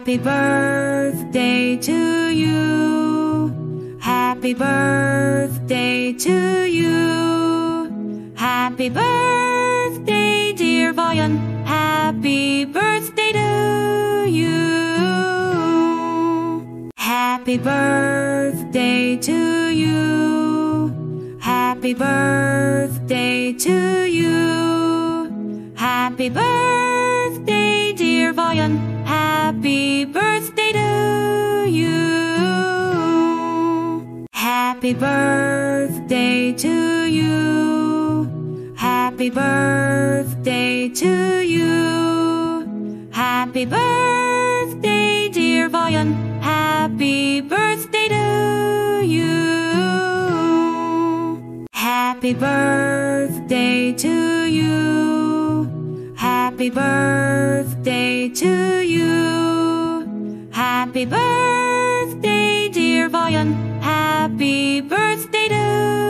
Happy birthday to you. Happy birthday to you. Happy birthday, dear Vaayun. Happy birthday to you. Happy birthday to you. Happy birthday to you. Happy birthday, dear Vaayun. Happy birthday to you. Happy birthday to you. Happy birthday to you. Happy birthday, dear Vaayun. Happy birthday to you. Happy birthday to you. Happy birthday to you. Happy birthday, dear Vaayun. Happy birthday to you.